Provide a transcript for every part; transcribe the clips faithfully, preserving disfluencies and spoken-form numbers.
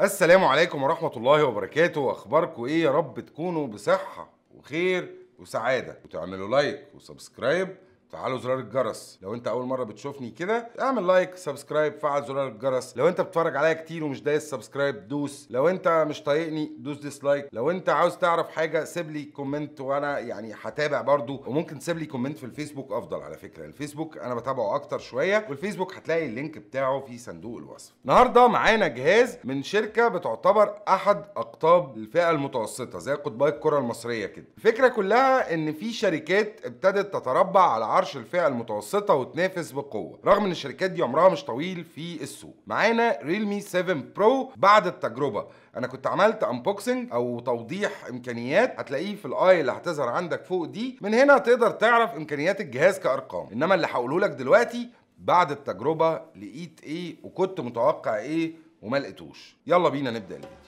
السلام عليكم ورحمة الله وبركاته، أخباركم إيه؟ يا رب تكونوا بصحة وخير وسعادة، وتعملوا لايك وسبسكرايب، فعلوا زرار الجرس. لو انت اول مره بتشوفني كده اعمل لايك سبسكرايب فعل زرار الجرس. لو انت بتتفرج عليا كتير ومش دايس سبسكرايب دوس، لو انت مش طايقني دوس ديسلايك. لو انت عاوز تعرف حاجه سيب لي كومنت وانا يعني هتابع برضو، وممكن تسيب لي كومنت في الفيسبوك افضل. على فكره الفيسبوك انا بتابعه اكتر شويه، والفيسبوك هتلاقي اللينك بتاعه في صندوق الوصف. النهارده معانا جهاز من شركه بتعتبر احد اقطاب الفئه المتوسطه زي قطبي الكره المصريه كده. الفكره كلها ان في شركات ابتدت تتربع على عرش الفئه المتوسطه وتنافس بقوه، رغم ان الشركات دي عمرها مش طويل في السوق. معانا ريلمي سبعة برو بعد التجربه. انا كنت عملت انبوكسنج او توضيح امكانيات، هتلاقيه في الاي اللي هتظهر عندك فوق دي. من هنا تقدر تعرف امكانيات الجهاز كارقام، انما اللي هقوله لك دلوقتي بعد التجربه لقيت ايه وكنت متوقع ايه وما لقيتوش. يلا بينا نبدا الفيديو.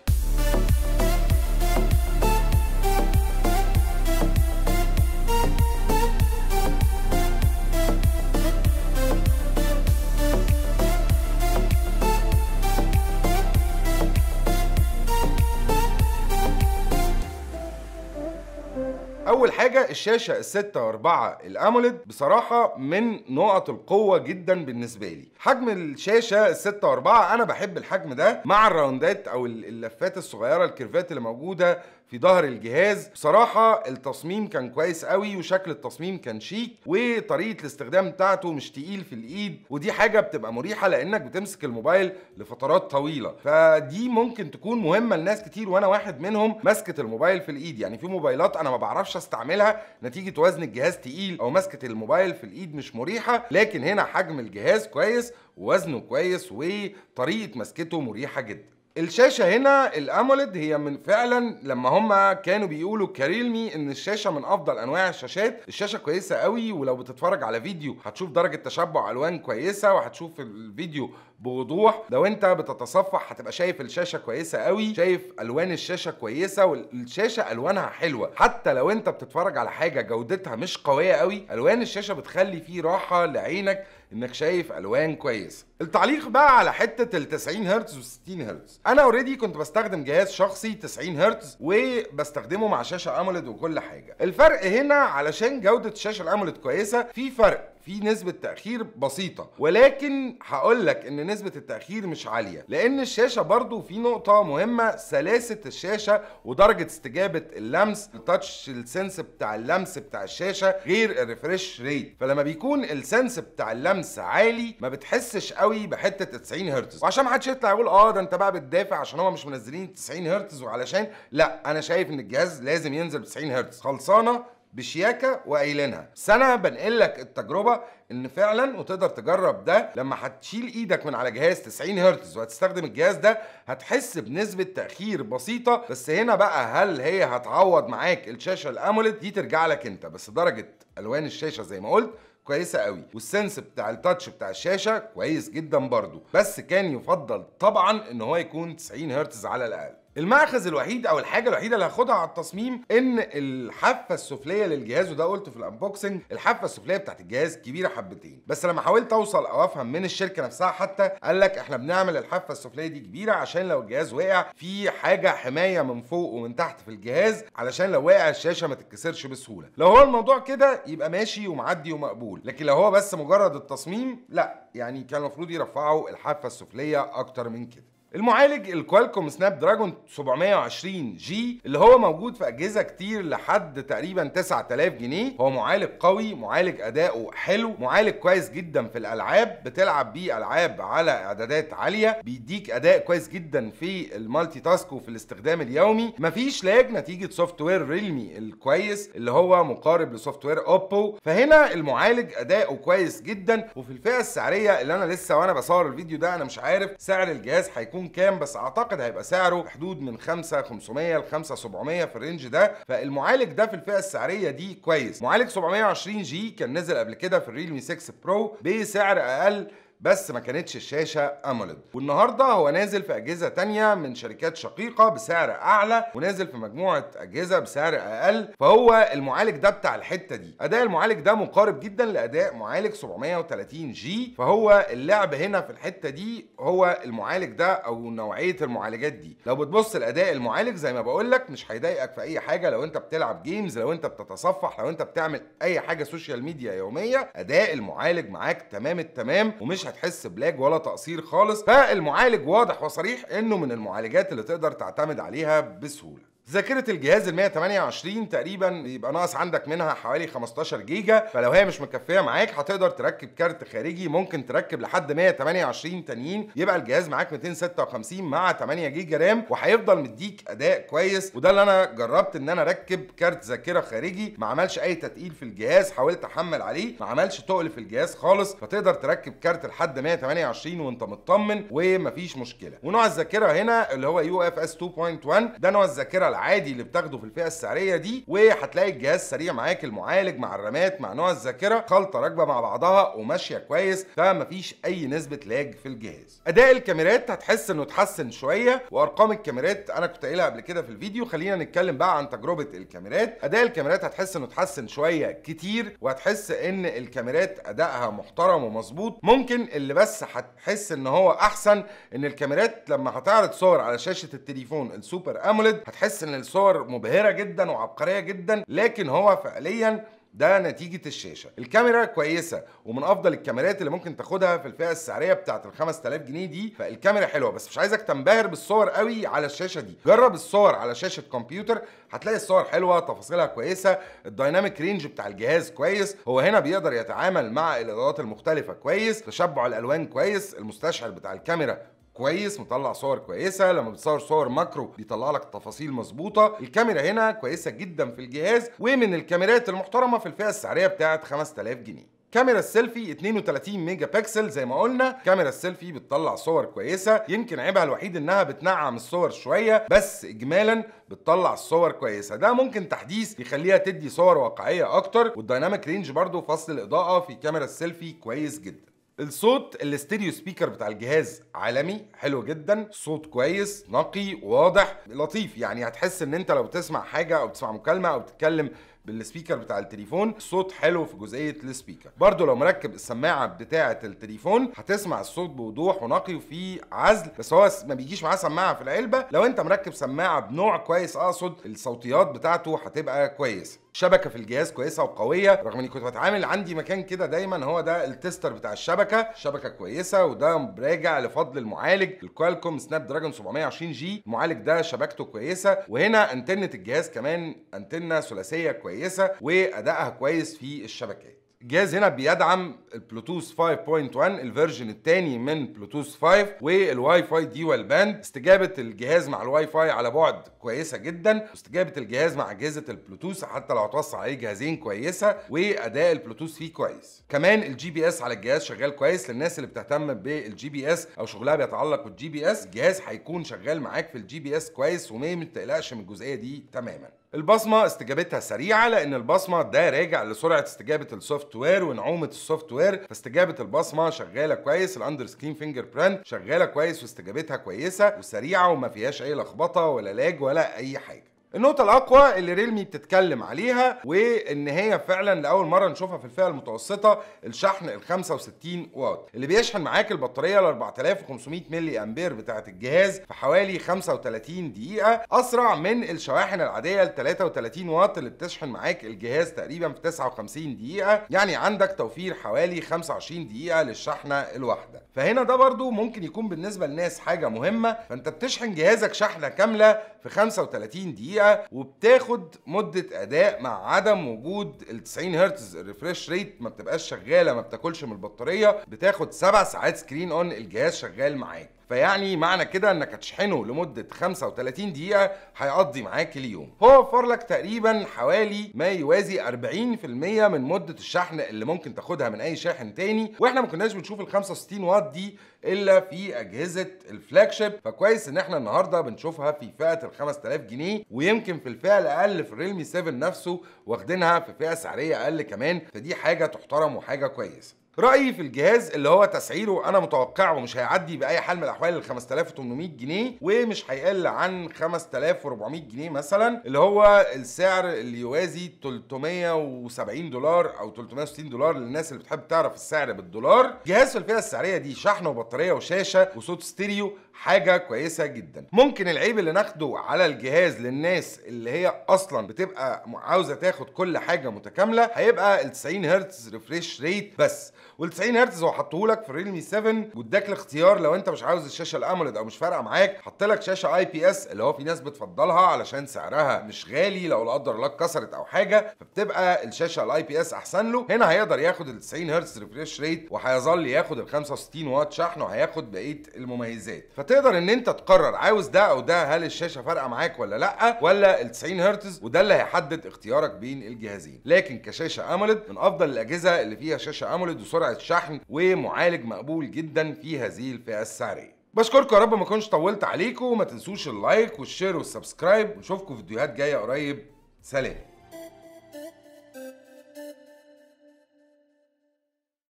اول حاجه الشاشه الستة أربعة الاموليد بصراحه من نقط القوه جدا بالنسبه لي. حجم الشاشه ستة أربعة انا بحب الحجم ده مع الراوندات او اللفات الصغيره الكيرفات اللي موجوده في ظهر الجهاز. بصراحه التصميم كان كويس قوي، وشكل التصميم كان شيك، وطريقه الاستخدام بتاعته مش تقيل في الايد، ودي حاجه بتبقى مريحه لانك بتمسك الموبايل لفترات طويله، فدي ممكن تكون مهمه لناس كتير وانا واحد منهم ماسكه الموبايل في الايد. يعني في موبايلات انا ما بعرفش استعملها نتيجه وزن الجهاز تقيل او ماسكه الموبايل في الايد مش مريحه، لكن هنا حجم الجهاز كويس ووزنه كويس وطريقه مسكته مريحه جدا. الشاشه هنا الاموليد هي من فعلا لما هم كانوا بيقولوا كريلمي ان الشاشه من افضل انواع الشاشات. الشاشه كويسه قوي، ولو بتتفرج على فيديو هتشوف درجه تشبع الوان كويسه، وهتشوف الفيديو بوضوح. لو انت بتتصفح هتبقى شايف الشاشه كويسه قوي، شايف الوان الشاشه كويسه، والشاشه الوانها حلوه. حتى لو انت بتتفرج على حاجه جودتها مش قويه قوي، الوان الشاشه بتخلي فيه راحه لعينك انك شايف الوان كويس. التعليق بقى على حته ال تسعين هرتز و ستين هرتز. انا اوريدي كنت بستخدم جهاز شخصي تسعين هرتز وبستخدمه مع شاشه اموليد وكل حاجه. الفرق هنا علشان جوده الشاشه الاموليد كويسه، في فرق في نسبه تاخير بسيطه، ولكن هقول لك ان نسبه التاخير مش عاليه، لان الشاشه برضو في نقطه مهمه، سلاسه الشاشه ودرجه استجابه اللمس. التاتش السنس بتاع اللمس بتاع الشاشه غير الريفريش ريت، فلما بيكون السنس بتاع اللمس عالي ما بتحسش قوي بحته تسعين هرتز. وعشان ما حدش يطلع يقول اه ده انت بقى بتدافع عشان هم مش منزلين تسعين هرتز، وعلشان لا، انا شايف ان الجهاز لازم ينزل ب تسعين هرتز خلصانه بشياكه وقايلينها. بس انا بنقل لك التجربه ان فعلا، وتقدر تجرب ده لما هتشيل ايدك من على جهاز تسعين هرتز وهتستخدم الجهاز ده، هتحس بنسبه تاخير بسيطه. بس هنا بقى هل هي هتعوض معاك الشاشه الاموليد دي؟ ترجع لك انت. بس درجه الوان الشاشه زي ما قلت كويسه قوي، والسنس بتاع التاتش بتاع الشاشه كويس جدا برضو. بس كان يفضل طبعا ان هو يكون تسعين هرتز على الاقل. المأخذ الوحيد او الحاجه الوحيده اللي هاخدها على التصميم ان الحافه السفليه للجهاز، وده قلته في الانبوكسنج، الحافه السفليه بتاعت الجهاز كبيره حبتين. بس لما حاولت اوصل او افهم من الشركه نفسها حتى، قال لك احنا بنعمل الحافه السفليه دي كبيره عشان لو الجهاز وقع في حاجه حمايه من فوق ومن تحت في الجهاز، علشان لو وقع الشاشه ما تتكسرش بسهوله. لو هو الموضوع كده يبقى ماشي ومعدي ومقبول، لكن لو هو بس مجرد التصميم لا، يعني كان المفروض يرفعوا الحافه السفليه اكتر من كده. المعالج الكوالكوم سناب دراجون سبعمية وعشرين جي اللي هو موجود في اجهزه كتير لحد تقريبا تسعة آلاف جنيه. هو معالج قوي، معالج اداؤه حلو، معالج كويس جدا في الالعاب، بتلعب بيه العاب على اعدادات عاليه، بيديك اداء كويس جدا في المالتي تاسك وفي الاستخدام اليومي. مفيش لاج نتيجه سوفت وير ريلمي الكويس اللي هو مقارب لسوفت وير اوبو، فهنا المعالج اداؤه كويس جدا. وفي الفئه السعريه اللي انا لسه وانا بصور الفيديو ده انا مش عارف سعر الجهاز هيكون كام، بس اعتقد هيبقى سعره حدود من خمسة آلاف وخمسمية ل خمسة آلاف وسبعمية في الرينج ده. فالمعالج ده في الفئه السعريه دي كويس. معالج سبعمية وعشرين جي كان نزل قبل كده في الريلمي ستة برو بسعر اقل بس ما كانتش الشاشه اموليد. والنهارده هو نازل في اجهزه تانية من شركات شقيقه بسعر اعلى، ونازل في مجموعه اجهزه بسعر اقل. فهو المعالج ده بتاع الحته دي، اداء المعالج ده مقارب جدا لاداء معالج سبعمية وتلاتين جي. فهو اللعب هنا في الحته دي هو المعالج ده او نوعيه المعالجات دي. لو بتبص لاداء المعالج زي ما بقول لك مش هيضايقك في اي حاجه، لو انت بتلعب جيمز، لو انت بتتصفح، لو انت بتعمل اي حاجه سوشيال ميديا يوميه، اداء المعالج معاك تمام التمام ومش هتحس بلاج ولا تقصير خالص. فالمعالج واضح وصريح انه من المعالجات اللي تقدر تعتمد عليها بسهوله. ذاكرة الجهاز ال مية وتمانية وعشرين تقريبا يبقى ناقص عندك منها حوالي خمستاشر جيجا، فلو هي مش مكفيه معاك هتقدر تركب كارت خارجي، ممكن تركب لحد مية وتمانية وعشرين تانيين، يبقى الجهاز معاك ميتين ستة وخمسين مع تمانية جيجا رام، وهيفضل مديك اداء كويس. وده اللي انا جربت، ان انا اركب كارت ذاكره خارجي ما عملش اي تتقيل في الجهاز، حاولت احمل عليه ما عملش تقل في الجهاز خالص، فتقدر تركب كارت لحد مية وتمانية وعشرين وانت مطمن ومفيش مشكله. ونوع الذاكره هنا اللي هو يو اف اس اتنين نقطة واحد، ده نوع الذاكره العادي اللي بتاخده في الفئه السعريه دي. وهتلاقي الجهاز سريع معاك، المعالج مع الرامات مع نوع الذاكره خلطه راكبه مع بعضها وماشيه كويس، فمفيش اي نسبه لاج في الجهاز. اداء الكاميرات هتحس انه اتحسن شويه، وارقام الكاميرات انا كنت قايلها قبل كده في الفيديو. خلينا نتكلم بقى عن تجربه الكاميرات. اداء الكاميرات هتحس انه اتحسن شويه كتير، وهتحس ان الكاميرات ادائها محترم ومظبوط. ممكن اللي بس هتحس ان هو احسن ان الكاميرات لما هتعرض صور على شاشه التليفون السوبر اموليد هتحس ان الصور مبهرة جدا وعبقرية جدا، لكن هو فعليا ده نتيجة الشاشة. الكاميرا كويسة ومن أفضل الكاميرات اللي ممكن تاخدها في الفئة السعرية بتاعت ال خمسة آلاف جنيه دي، فالكاميرا حلوة. بس مش عايزك تنبهر بالصور قوي على الشاشة دي، جرب الصور على شاشة كمبيوتر هتلاقي الصور حلوة، تفاصيلها كويسة، الدايناميك رينج بتاع الجهاز كويس، هو هنا بيقدر يتعامل مع الإضاءات المختلفة كويس، تشبع الألوان كويس، المستشعر بتاع الكاميرا كويس، مطلع صور كويسه، لما بتصور صور ماكرو بيطلع لك تفاصيل مظبوطه. الكاميرا هنا كويسه جدا في الجهاز، ومن الكاميرات المحترمه في الفئه السعريه بتاعت خمسة آلاف جنيه. كاميرا السيلفي اتنين وتلاتين ميجا بكسل، زي ما قلنا كاميرا السيلفي بتطلع صور كويسه، يمكن عيبها الوحيد انها بتنعم الصور شويه، بس اجمالا بتطلع الصور كويسه. ده ممكن تحديث يخليها تدي صور واقعيه اكتر. والدايناميك رينج برضو فصل الاضاءه في كاميرا السيلفي كويس جدا. الصوت الاستيريو سبيكر بتاع الجهاز عالمي، حلو جدا، صوت كويس نقي واضح لطيف، يعني هتحس ان انت لو بتسمع حاجه او بتسمع مكالمه او بتتكلم بالسبيكر بتاع التليفون، الصوت حلو في جزئيه السبيكر. برضو لو مركب السماعه بتاعه التليفون هتسمع الصوت بوضوح ونقي وفي عزل، بس هو ما بيجيش معاه سماعه في العلبه، لو انت مركب سماعه بنوع كويس اقصد الصوتيات بتاعته هتبقى كويسه. شبكه في الجهاز كويسه وقويه، رغم اني كنت بتعامل عندي مكان كده دايما هو ده التستر بتاع الشبكه، شبكه كويسه، وده راجع لفضل المعالج الكوالكوم سناب دراجون سبعمية وعشرين جي، المعالج ده شبكته كويسه. وهنا انتنه الجهاز كمان انتنه ثلاثيه كويسه وادائها كويس في الشبكات. الجهاز هنا بيدعم البلوتوث خمسة نقطة واحد الفيرجن الثاني من بلوتوث خمسة، والواي فاي ديوال باند. استجابه الجهاز مع الواي فاي على بعد كويسه جدا، واستجابه الجهاز مع اجهزه البلوتوث حتى لو هتوصل عليه جهازين كويسه، واداء البلوتوث فيه كويس. كمان الجي بي اس على الجهاز شغال كويس، للناس اللي بتهتم بالجي بي اس او شغلها بيتعلق بالجي بي اس الجهاز هيكون شغال معاك في الجي بي اس كويس، وما تقلقش من الجزئيه دي تماما. البصمه استجابتها سريعه، لان البصمه ده راجع لسرعه استجابه السوفت وير ونعومه السوفت وير، فاستجابه البصمه شغاله كويس، الاندر سكرين فينجر برنت شغاله كويس واستجابتها كويسه وسريعه وما فيهاش اي لخبطه ولا لاج ولا اي حاجه. النقطة الأقوى اللي ريلمي بتتكلم عليها، وإن هي فعلا لأول مرة نشوفها في الفئة المتوسطة، الشحن ال خمسة وستين واط اللي بيشحن معاك البطارية ال اربعة الاف وخمسمية ملي امبير بتاعة الجهاز في حوالي خمسة وتلاتين دقيقة، أسرع من الشواحن العادية ال تلاتة وتلاتين واط اللي بتشحن معاك الجهاز تقريبا في تسعة وخمسين دقيقة، يعني عندك توفير حوالي خمسة وعشرين دقيقة للشحنة الواحدة. فهنا ده برضو ممكن يكون بالنسبة للناس حاجة مهمة، فأنت بتشحن جهازك شحنة كاملة في خمسة وتلاتين دقيقة وبتاخد مده اداء مع عدم وجود ال تسعين هرتز، الريفريش ريت ما بتبقاش شغاله، ما بتاكلش من البطاريه، بتاخد سبع ساعات سكرين اون الجهاز شغال معاك. فيعني معنى كده انك هتشحنه لمده خمسة وتلاتين دقيقه هيقضي معاك اليوم. هو وفر لك تقريبا حوالي ما يوازي اربعين في المية من مده الشحن اللي ممكن تاخدها من اي شاحن تاني، واحنا ما كناش بنشوف ال خمسة وستين واط دي الا في اجهزه الفلاج شيب، فكويس ان احنا النهارده بنشوفها في فئه ال خمسة آلاف جنيه، ويمكن في الفئه الاقل في الريلمي سبعة نفسه واخدينها في فئه سعريه اقل كمان، فدي حاجه تحترم وحاجه كويسه. رايي في الجهاز اللي هو تسعيره انا متوقعه مش هيعدي باي حال من الاحوال ال خمسة آلاف وثمانمائة جنيه، ومش هيقل عن خمسة آلاف وأربعمائة جنيه مثلا، اللي هو السعر اللي يوازي ثلاثمائة وسبعين دولار او ثلاثمائة وستين دولار للناس اللي بتحب تعرف السعر بالدولار. جهاز في الفئه السعريه دي شحن وبطاريه وشاشه وصوت ستيريو حاجه كويسه جدا. ممكن العيب اللي ناخده على الجهاز للناس اللي هي اصلا بتبقى عاوزه تاخد كل حاجه متكامله هيبقى ال تسعين هرتز ريفريش ريت بس، وال تسعين هرتز هو حطهولك في الريلمي سبعة واداك الاختيار لو انت مش عاوز الشاشه الاموليد او مش فارقه معاك حطلك شاشه اي بي اس اللي هو في ناس بتفضلها علشان سعرها مش غالي لو لا قدر الله اتكسرت او حاجه، فبتبقى الشاشه الاي بي اس احسن له. هنا هيقدر ياخد ال تسعين هرتز ريفريش ريت وهيظل ياخد ال خمسة وستين واط شحن وهياخد بقيه المميزات، فتقدر ان انت تقرر عاوز ده او ده، هل الشاشه فارقه معاك ولا لا، ولا ال تسعين هرتز، وده اللي هيحدد اختيارك بين الجهازين. لكن كشاشه اموليد من افضل الاجهزه اللي فيها شاشه اموليد وسرعه شحن ومعالج مقبول جدا في هذه الفئه السعريه. بشكركم يا رب ما اكونش طولت عليكم، وما تنسوش اللايك والشير والسبسكرايب، ونشوفكم في فيديوهات جايه قريب. سلام.